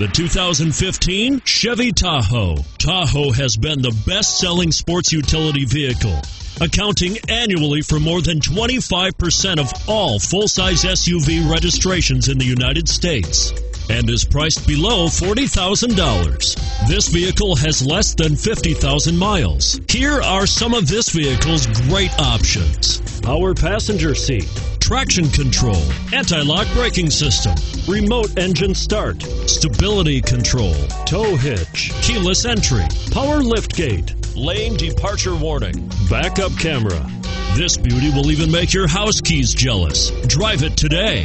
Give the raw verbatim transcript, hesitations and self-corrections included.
The two thousand fifteen Chevy Tahoe. Tahoe has been the best-selling sports utility vehicle, accounting annually for more than twenty-five percent of all full-size S U V registrations in the United States, and is priced below forty thousand dollars. This vehicle has less than fifty thousand miles. Here are some of this vehicle's great options: power passenger seat, traction control, anti-lock braking system, remote engine start, stability control, tow hitch, keyless entry, power liftgate, lane departure warning, backup camera. This beauty will even make your house keys jealous. Drive it today.